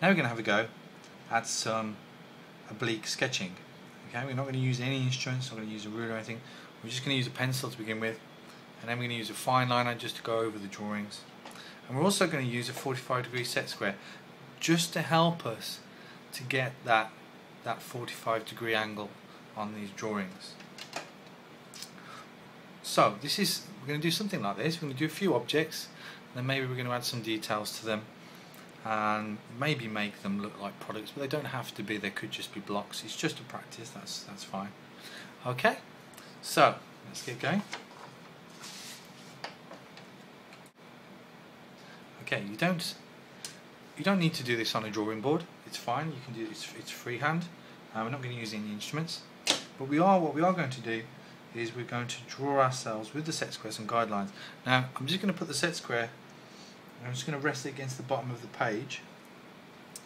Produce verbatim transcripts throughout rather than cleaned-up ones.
Now we're going to have a go at some oblique sketching. Okay, we're not going to use any instruments, not going to use a ruler or anything. We're just going to use a pencil to begin with, and then we're going to use a fine liner just to go over the drawings. And we're also going to use a forty-five degree set square just to help us to get that, that forty-five degree angle on these drawings. So this is, we're going to do something like this. We're going to do a few objects, and then maybe we're going to add some details to them and maybe make them look like products, but they don't have to be, they could just be blocks. It's just a practice, that's, that's fine. Okay, so let's get going. Okay, you don't you don't need to do this on a drawing board, it's fine, you can do this, it's freehand. Uh, we're not going to use any instruments, but we are what we are going to do is we're going to draw ourselves with the set square some guidelines. Now I'm just going to put the set square, I'm just going to rest it against the bottom of the page,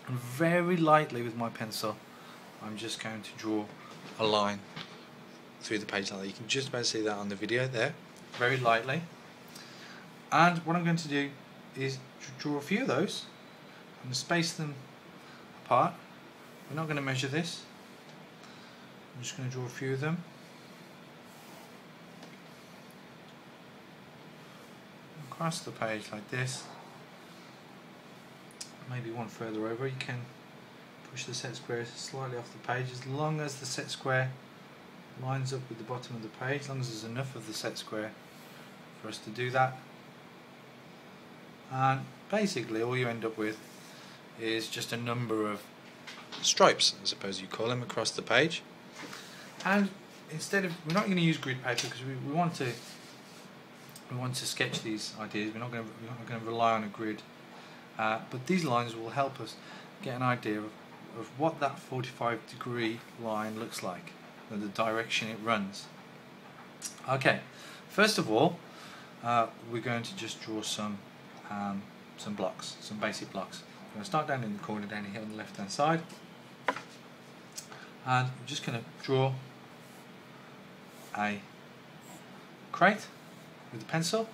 and very lightly with my pencil I'm just going to draw a line through the page like that. You can just about see that on the video there, very lightly. And what I'm going to do is draw a few of those. I'm going to space them apart. We're not going to measure this. I'm just going to draw a few of them. Across the page like this. Maybe one further over. You can push the set square slightly off the page, as long as the set square lines up with the bottom of the page, as long as there's enough of the set square for us to do that. And basically all you end up with is just a number of stripes, I suppose you call them, across the page. And instead of, we're not going to use grid paper because we, we want to we want to sketch these ideas. We're not going to, we're not going to rely on a grid, uh, but these lines will help us get an idea of, of what that forty-five degree line looks like and the direction it runs. Okay, first of all uh, we're going to just draw some Um, some blocks, some basic blocks. I'm going to start down in the corner down here on the left hand side, and I'm just going to draw a crate with a pencil.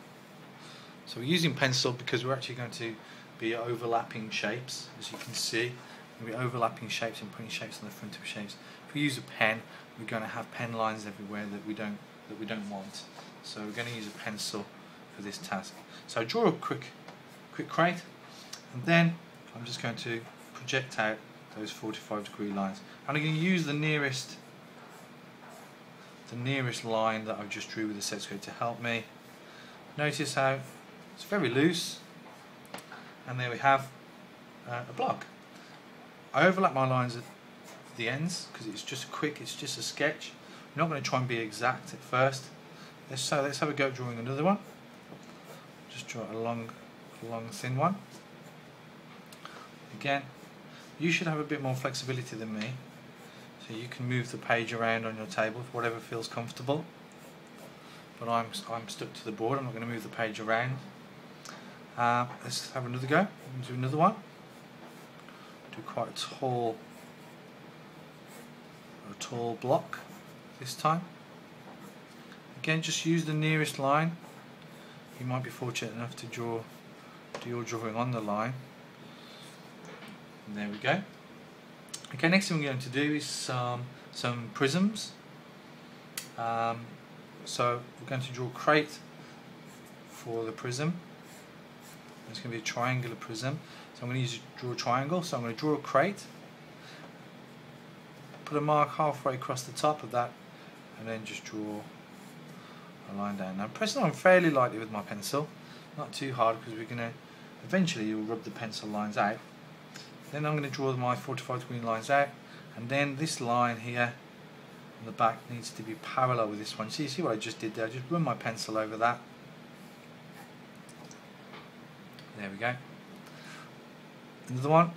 So we're using pencil because we're actually going to be overlapping shapes, as you can see. We're overlapping shapes and putting shapes on the front of shapes. If we use a pen, we're going to have pen lines everywhere that we don't that we don't want. So we're going to use a pencil for this task. So draw a quick quick crate, and then I'm just going to project out those forty-five degree lines. And I'm going to use the nearest the nearest line that I've just drew with the set square to help me. Notice how it's very loose, and there we have uh, a block. I overlap my lines at the ends because it's just quick, it's just a sketch. I'm not going to try and be exact at first. So let's have a go at drawing another one. Just draw a long, long thin one. Again, you should have a bit more flexibility than me, so you can move the page around on your table, whatever feels comfortable. But I'm I'm stuck to the board. I'm not going to move the page around. Uh, let's have another go. Do another one. Do quite a tall, a tall block this time. Again, just use the nearest line. You might be fortunate enough to draw, do your drawing on the line. And there we go. Okay, next thing we're going to do is some, some prisms. Um, so we're going to draw a crate for the prism. It's going to be a triangular prism. So I'm going to use draw a triangle. So I'm going to draw a crate, put a mark halfway across the top of that, and then just draw a line down. Now pressing on fairly lightly with my pencil, not too hard, because we're going to eventually you'll rub the pencil lines out. Then I'm going to draw my forty-five degree lines out, and then this line here on the back needs to be parallel with this one. So you see what I just did there? I just run my pencil over that. There we go. Another one.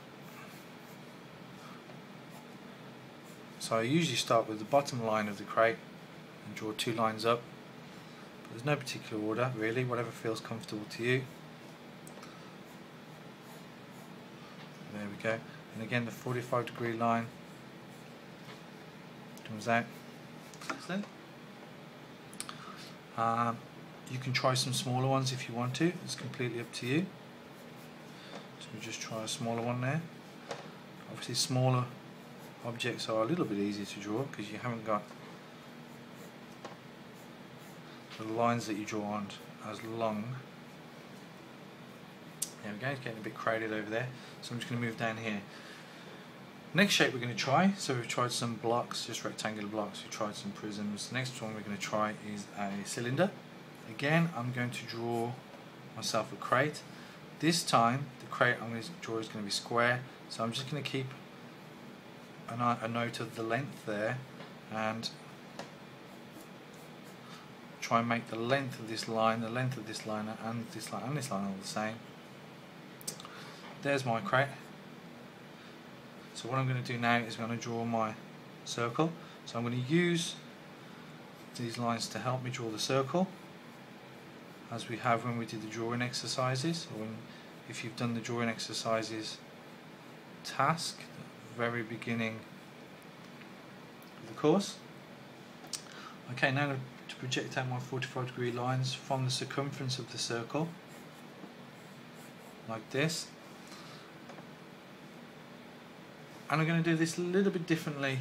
So I usually start with the bottom line of the crate and draw two lines up. There's no particular order, really, whatever feels comfortable to you. There we go. And again, the forty-five degree line comes out. Excellent. Um, you can try some smaller ones if you want to, it's completely up to you. So we just try a smaller one there. Obviously smaller objects are a little bit easier to draw because you haven't got the lines that you draw aren't as long. There we go, it's getting a bit crowded over there, so I'm just going to move down here. Next shape we're going to try, so we've tried some blocks, just rectangular blocks, we've tried some prisms. The next one we're going to try is a cylinder. Again, I'm going to draw myself a crate. This time, the crate I'm going to draw is going to be square, so I'm just going to keep an, a note of the length there and try and make the length of this line, the length of this line, and this line and this line all the same. There's my crate. So what I'm going to do now is I'm going to draw my circle. So I'm going to use these lines to help me draw the circle, as we have when we did the drawing exercises, or when, if you've done the drawing exercises task at the very beginning of the course. Okay, now to project out my forty-five degree lines from the circumference of the circle, like this. And I'm going to do this a little bit differently,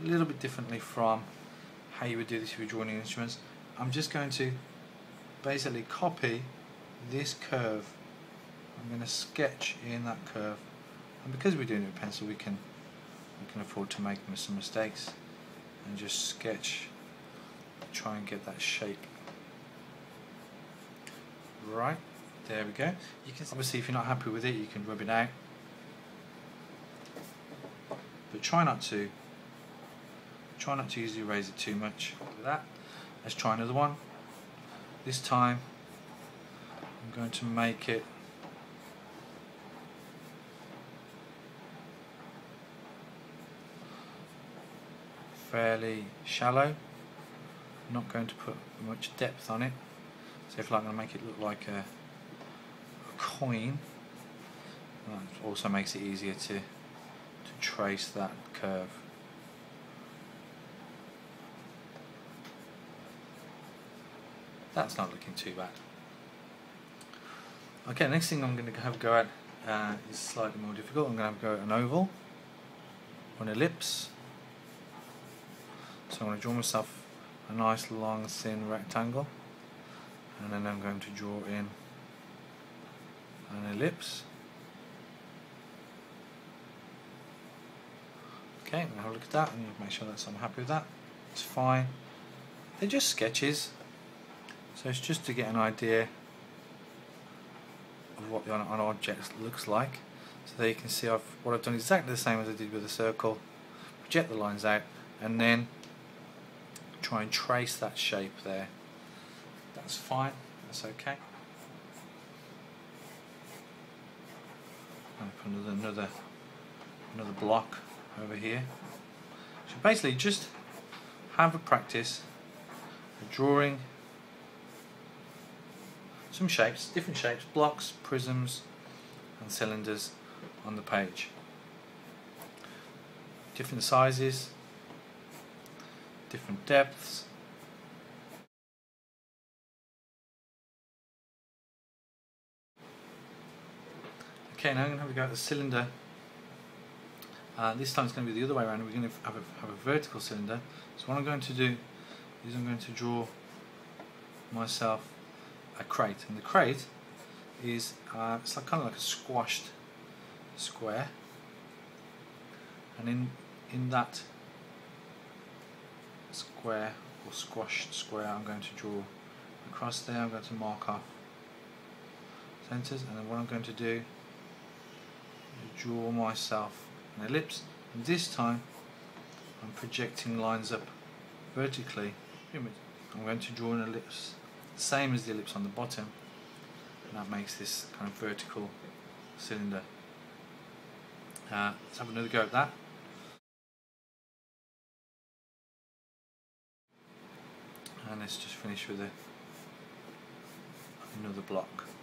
a little bit differently from how you would do this if you were drawing instruments. I'm just going to basically copy this curve. I'm going to sketch in that curve, and because we're doing it with pencil, we can we can afford to make some mistakes and just sketch, try and get that shape right. There we go. You can obviously, if you're not happy with it, you can rub it out, but try not to try not to use the eraser too much. Like that. Let's try another one. This time I'm going to make it fairly shallow. I'm not going to put much depth on it. So if I'm going to make it look like a, a coin, that also makes it easier to, to trace that curve. That's not looking too bad. Okay, next thing I'm going to have a go at uh, is slightly more difficult. I'm going to have a go at an oval, or an ellipse. So I'm going to draw myself a nice long thin rectangle, and then I'm going to draw in an ellipse. Okay, I'm going to have a look at that and make sure that I'm happy with that. It's fine. They're just sketches. So it's just to get an idea of what an object looks like. So there you can see I've, what I've done exactly the same as I did with the circle. Project the lines out and then try and trace that shape there. That's fine, that's okay. I'm going to put another, another, another block over here. So basically just have a practice of drawing some shapes, different shapes, blocks, prisms and cylinders on the page. Different sizes, different depths. Okay, now I'm going to have a go at the cylinder. Uh, this time it's going to be the other way around. We're going to have a, have a vertical cylinder. So what I'm going to do is I'm going to draw myself a crate, and the crate is uh, it's like, kind of like a squashed square, and in in that square or squashed square I'm going to draw across there. I'm going to mark off centers, and then what I'm going to do is draw myself an ellipse, and this time I'm projecting lines up vertically. I'm going to draw an ellipse, same as the ellipse on the bottom, and that makes this kind of vertical cylinder. Uh, let's have another go at that. And let's just finish with a, another block.